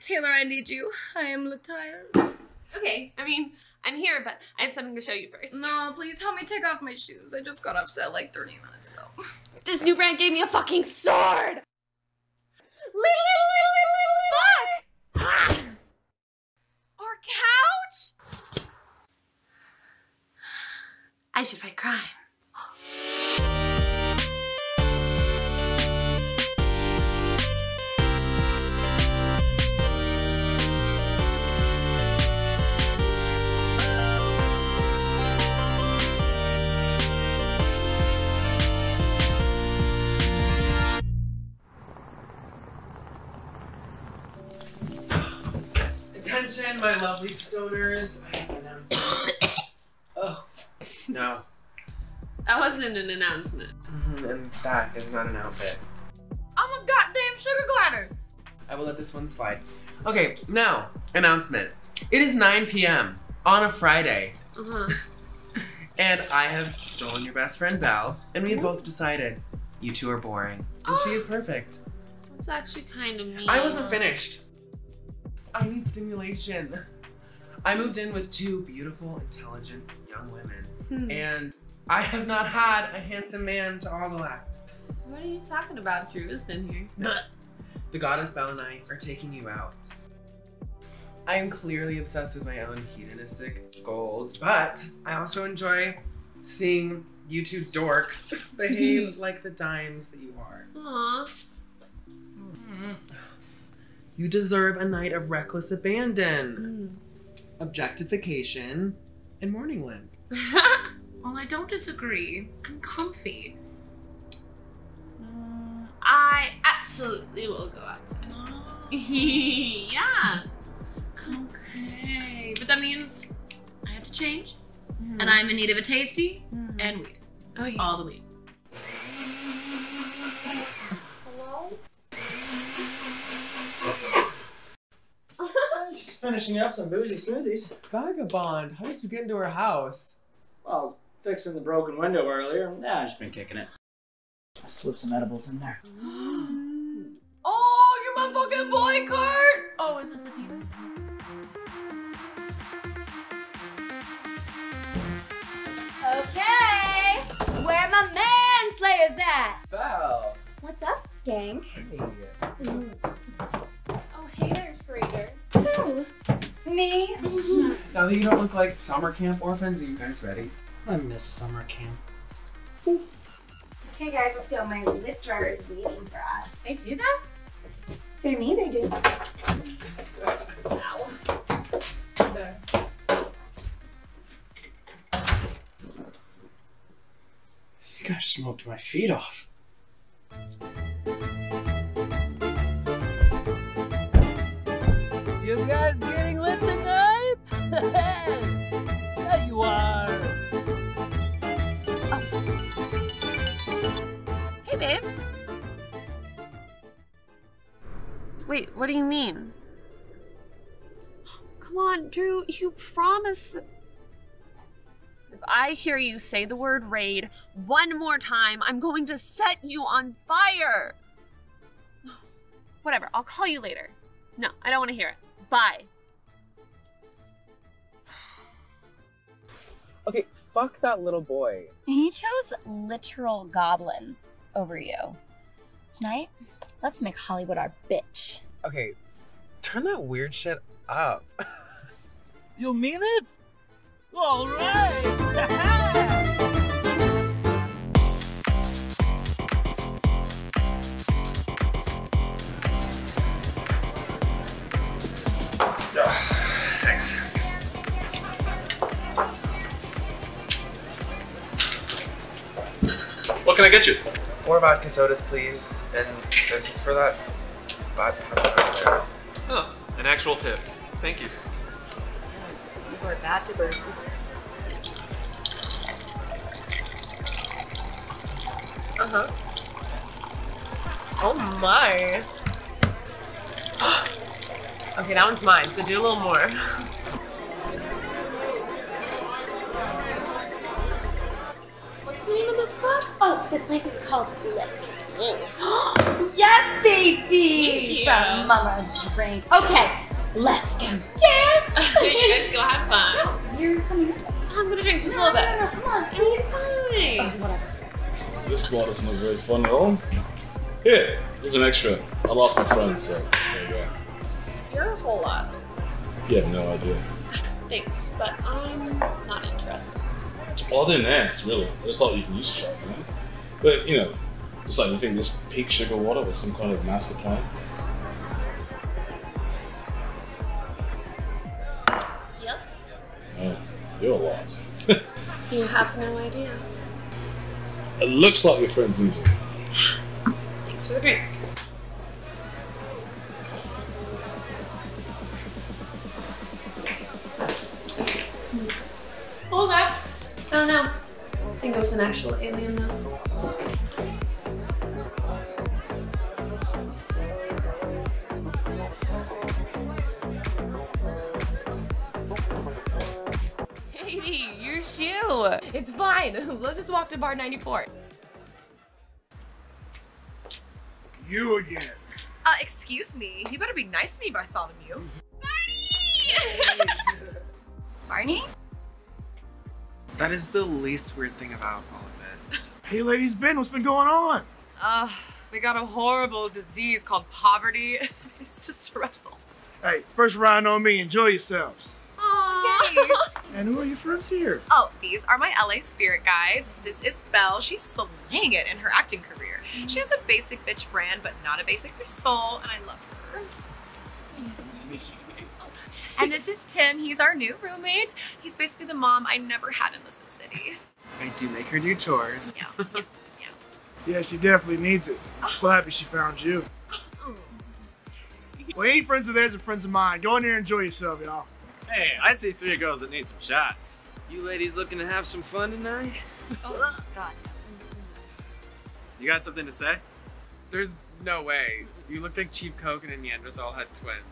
Taylor, I need you. I am tired. Okay, I mean, I'm here, but I have something to show you first. No, please help me take off my shoes. I just got upset like 30 minutes ago. This new brand gave me a fucking sword! Fuck! Ah! Our couch? I should fight crime. Attention, my lovely stoners. I have an announcement. Oh, no. That wasn't an announcement. And that is not an outfit. I'm a goddamn sugar glider. I will let this one slide. Okay, now, announcement. It is 9 p.m. on a Friday. And I have stolen your best friend, Val, and we have both decided you two are boring. And she is perfect. That's actually kind of mean. I wasn't finished. I need stimulation. I moved in with two beautiful, intelligent young women, and I have not had a handsome man to all the lap. What are you talking about? Drew has been here. No. The goddess Belle and I are taking you out. I am clearly obsessed with my own hedonistic goals, but I also enjoy seeing you two dorks behave like the dimes that you are. Aww. You deserve a night of reckless abandon, objectification, and morning limp. Well, I don't disagree. I'm comfy. I absolutely will go outside. Yeah. Okay. But that means I have to change, and I'm in need of a tasty and weed. Okay. All the weed. Finishing up some boozy smoothies. Vagabond, how did you get into her house? Well, I was fixing the broken window earlier. Nah, I've just been kicking it. I slipped some edibles in there. Oh, you're my fucking boy, Kurt! Oh, is this a team? Okay, where my manslayers at? Wow. What's up, skank? Oh, haters, reader. Me? Now that you don't look like summer camp orphans, are you guys ready? I miss summer camp. Okay guys, let's go. My lip dryer is waiting for us. They do that? For me, they do. Ow. So. I think I smoked my feet off. You guys getting lit tonight? There you are. Oh. Hey, babe. Wait, what do you mean? Come on, Drew, you promised. If I hear you say the word raid one more time, I'm going to set you on fire. Whatever, I'll call you later. No, I don't want to hear it. Bye. Okay, fuck that little boy. He chose literal goblins over you. Tonight, let's make Hollywood our bitch. Okay, turn that weird shit up. You mean it? All right. What can I get you? 4 vodka sodas, please. And this is for that vodka. Oh, an actual tip. Thank you. Yes, you are that diverse. Oh my. Okay, that one's mine, so do a little more. the name of this club? Oh, this place is called Lip. Yes, baby! From Mama Drink. Okay, let's go dance! You guys go have fun. No, you're coming up. I'm gonna drink just a little bit. No, come on, please. Oh, whatever. This bottle doesn't look very fun at all. Here, there's an extra. I lost my friend, so there you go. You're a whole lot. You have no idea. Thanks, but I'm not interested. Well, I didn't ask, really. I just thought you could use a shotgun. But, you know, it's like you think this pink sugar water was some kind of master plan. Yep. Oh, you're a lot. You have no idea. It looks like your friend's losing. Thanks for the drink. What was that? I don't know. I think it was an actual alien though. Katie, your shoe! It's fine. Let's just walk to bar 94. You again. Excuse me. You better be nice to me, Bartholomew. Barney! Barney? That is the least weird thing about all of this. Hey, ladies, Ben, what's been going on? We got a horrible disease called poverty. It's just dreadful. Hey, first round on me. Enjoy yourselves. Aww. Yay. And who are your friends here? Oh, these are my LA spirit guides. This is Belle. She's slaying it in her acting career. She has a basic bitch brand, but not a basic bitch soul, and I love her. And this is Tim. He's our new roommate. He's basically the mom I never had in Listen City. I do make her do chores. Yeah, yeah, yeah. Yeah, she definitely needs it. I'm so happy she found you. Well, any friends of theirs are friends of mine. Go in there and enjoy yourself, y'all. Hey, I see three girls that need some shots. You ladies looking to have some fun tonight? Oh, God. You got something to say? There's no way. You looked like Chief Coke and a Neanderthal had twins.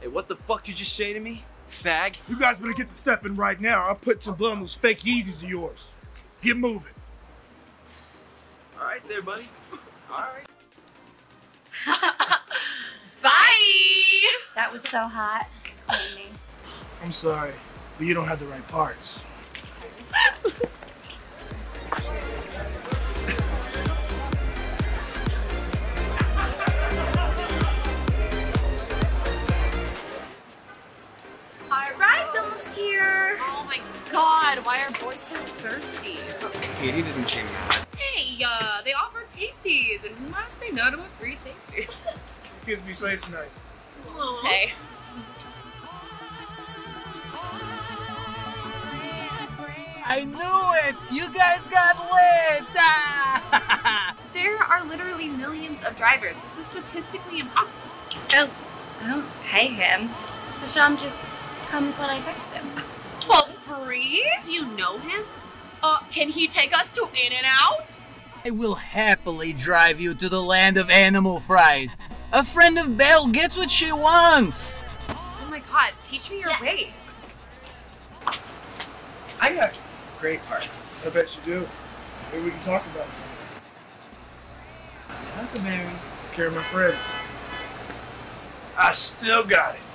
Hey, what the fuck did you just say to me, fag? You guys better get the stepping right now. I'll put some blood on those fake Yeezys of yours. Get moving. All right there, buddy. All right. Bye! That was so hot. I'm sorry, but you don't have the right parts. Here. Oh my God, why are boys so thirsty? Katie didn't say that. Hey, they offer tasties, and who must say no to a free tasty? Kids be safe tonight. Aww. Hey. I knew it! You guys got lit! Ah! There are literally millions of drivers. This is statistically impossible. Oh, I don't pay him. Hisham just comes when I text him. For free? Do you know him? Can he take us to In-N-Out? I will happily drive you to the land of animal fries. A friend of Belle gets what she wants. Oh my God, teach me your ways. I got great parts. I bet you do. Maybe we can talk about it. Welcome, Mary. Take care of my friends. I still got it.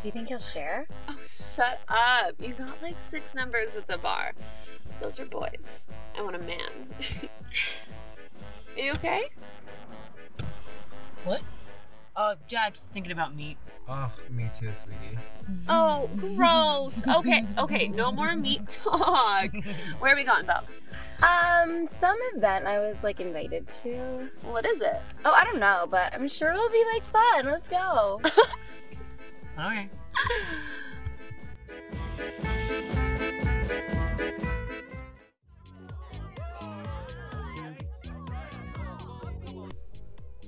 Do you think he'll share? Oh, shut up. You got like 6 numbers at the bar. Those are boys. I want a man. Are you okay? What? Yeah, I'm just thinking about meat. Oh, me too, sweetie. Oh, gross. Okay, no more meat talk. Where are we going, Belle? Some event I was like invited to. What is it? Oh, I don't know, but I'm sure it'll be like fun. Let's go. Okay.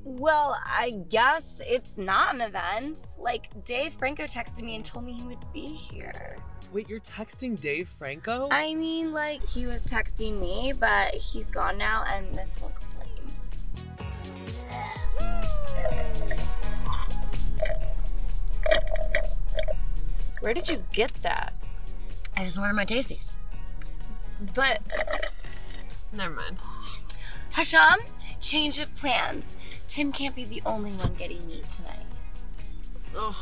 Well, I guess it's not an event. Like, Dave Franco texted me and told me he would be here. Wait, you're texting Dave Franco? I mean, like, he was texting me, but he's gone now, and this looks lame. Where did you get that? I just wanted my Tasties. But, never mind. Hashem, change of plans. Tim can't be the only one getting meat tonight. Ugh.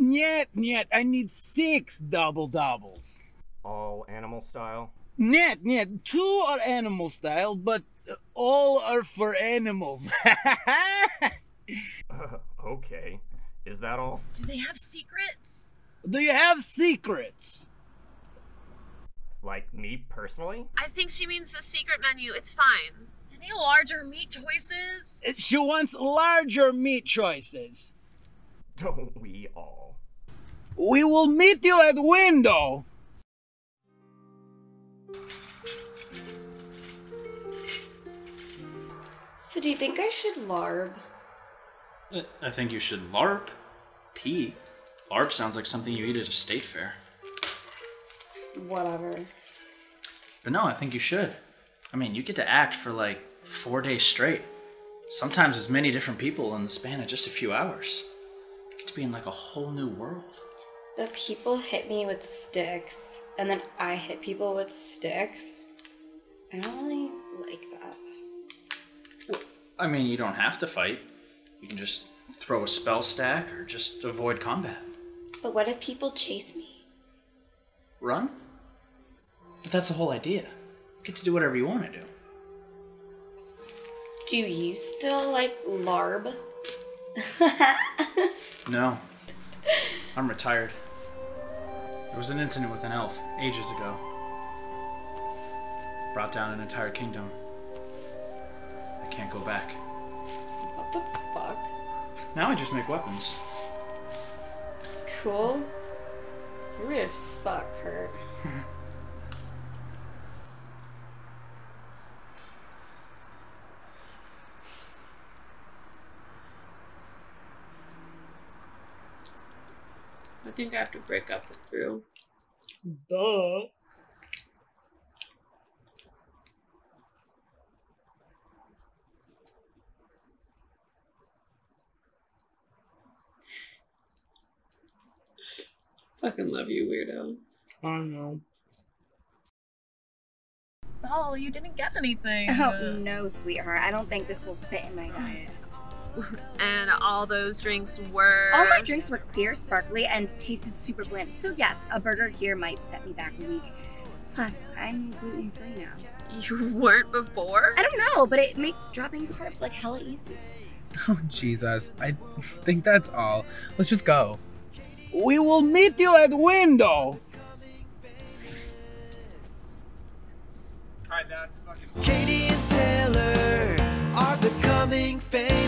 Nyet, I need 6 double doubles. All animal style? Nyet, 2 are animal style, but all are for animals. Okay, is that all? Do they have secrets? Do you have secrets? Like me personally? I think she means the secret menu, it's fine. Any larger meat choices? She wants larger meat choices. Don't we all? We will meet you at window. So do you think I should LARP? I think you should LARP. Pee. LARP sounds like something you eat at a state fair. Whatever. But no, I think you should. I mean, you get to act for like 4 days straight. Sometimes as many different people in the span of just a few hours. You get to be in like a whole new world. But people hit me with sticks, and then I hit people with sticks. I don't really like that. Well, I mean, you don't have to fight. You can just throw a spell stack or just avoid combat. But what if people chase me? Run? But that's the whole idea. You get to do whatever you want to do. Do you still like LARB? No. I'm retired. There was an incident with an elf ages ago. Brought down an entire kingdom. I can't go back. What the fuck? Now I just make weapons. Cool. You're weird as fuck, Kurt. I think I have to break up with Drew. Duh. Fucking love you, weirdo. I know. Oh, you didn't get anything. Oh, no, sweetheart. I don't think this will fit in my diet. And all those drinks were... All my drinks were clear, sparkly, and tasted super bland. So yes, a burger here might set me back a week. Plus, I'm gluten-free now. You weren't before? I don't know, but it makes dropping carbs like hella easy. Oh, Jesus. I think that's all. Let's just go. We will meet you at window. Alright, that's fucking... Katie and Taylor are becoming famous.